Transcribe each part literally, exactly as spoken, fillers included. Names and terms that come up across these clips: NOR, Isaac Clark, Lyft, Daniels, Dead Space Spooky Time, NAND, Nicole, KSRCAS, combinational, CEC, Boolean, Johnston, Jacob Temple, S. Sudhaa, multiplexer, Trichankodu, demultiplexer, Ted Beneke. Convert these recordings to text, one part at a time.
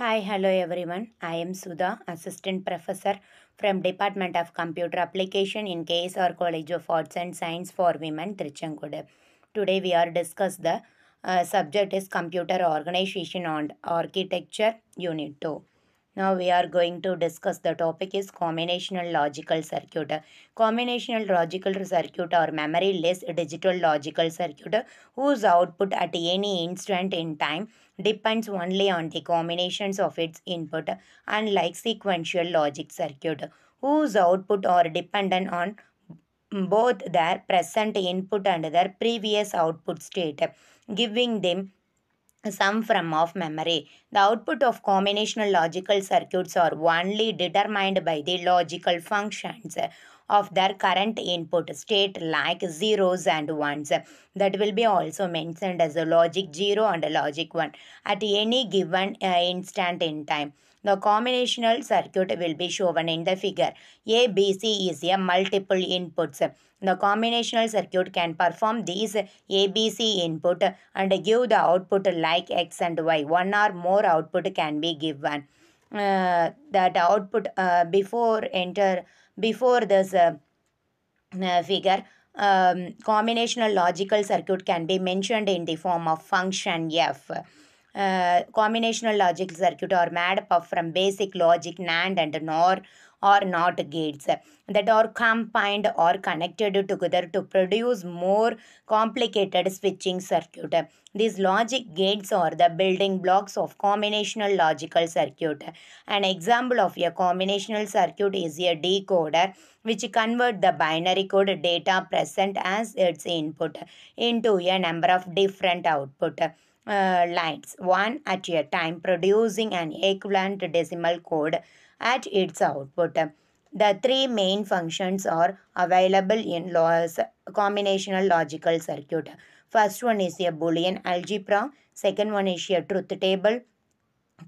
Hi, hello everyone. I am Sudha, Assistant Professor from Department of Computer Application in K S R College of Arts and Science for Women, Trichankodu. Today we are discuss the uh, subject is Computer Organization and Architecture Unit two. Now we are going to discuss the topic is Combinational Logical Circuit. Combinational Logical Circuit or memory-less digital logical circuit whose output at any instant in time depends only on the combinations of its input, unlike sequential logic circuit whose output are dependent on both their present input and their previous output state, giving them some form of memory. The output of combinational logical circuits are only determined by the logical functions of their current input state like zeros and ones. That will be also mentioned as a logic zero and a logic one at any given uh, instant in time. The combinational circuit will be shown in the figure. A, B, C is a multiple inputs. The combinational circuit can perform these A, B, C input and give the output like X and Y. One or more output can be given. Uh, that output uh, before enter before this uh, uh, figure. Um, combinational logical circuit can be mentioned in the form of function F. Uh, combinational logic circuit are made up from basic logic NAND and NOR or NOT gates that are combined or connected together to produce more complicated switching circuit. These logic gates are the building blocks of combinational logical circuit. An example of a combinational circuit is a decoder, which converts the binary code data present as its input into a number of different output. Uh, lines one at a time, producing an equivalent decimal code at its output. The three main functions are available in laws combinational logical circuit. First one is a Boolean algebra, second one is a truth table,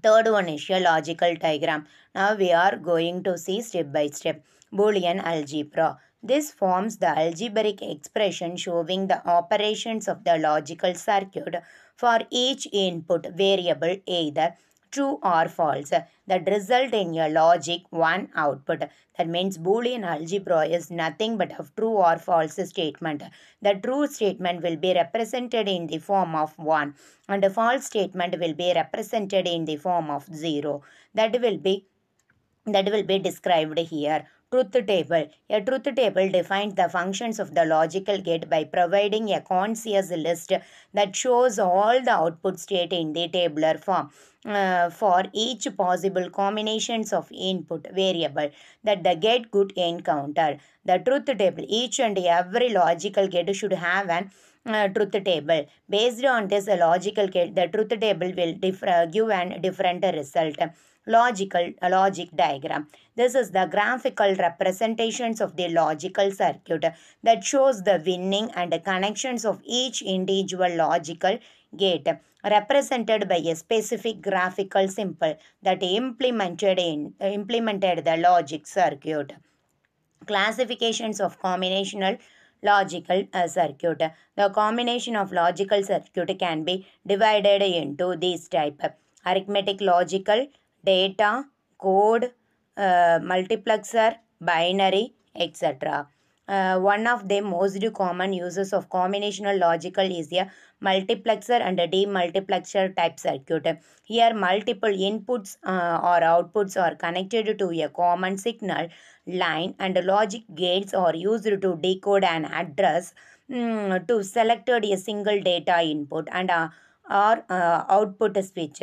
third one is a logical diagram. Now we are going to see step by step. Boolean algebra. This forms the algebraic expression showing the operations of the logical circuit for each input variable, either true or false, that result in a logic one output. That means Boolean algebra is nothing but a true or false statement. The true statement will be represented in the form of one and the false statement will be represented in the form of zero. That will be, that will be described here. Truth table. A truth table defines the functions of the logical gate by providing a conscious list that shows all the output state in the tabular form uh, for each possible combinations of input variable that the gate could encounter. The truth table. Each and every logical gate should have an Uh, truth table. Based on this uh, logical gate, the truth table will differ, give an different result. Logical uh, logic diagram. This is the graphical representations of the logical circuit that shows the winning and the connections of each individual logical gate represented by a specific graphical symbol that implemented in uh, implemented the logic circuit. Classifications of combinational logical uh, circuit. The combination of logical circuit can be divided into these type: arithmetic logical, data, code, uh, multiplexer, binary, et cetera. Uh, one of the most common uses of combinational logical is a multiplexer and a demultiplexer type circuit. Here multiple inputs uh, or outputs are connected to a common signal line and logic gates are used to decode an address um, to selected a single data input and uh, or uh, output switch.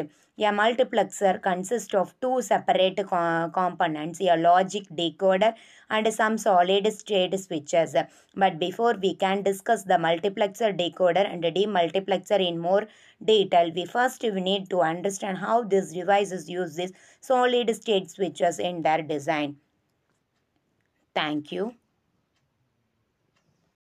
A multiplexer consists of two separate co components, a logic decoder and some solid-state switches. But before we can discuss the multiplexer, decoder and demultiplexer in more detail, we first we need to understand how these devices use these solid-state switches in their design. Thank you.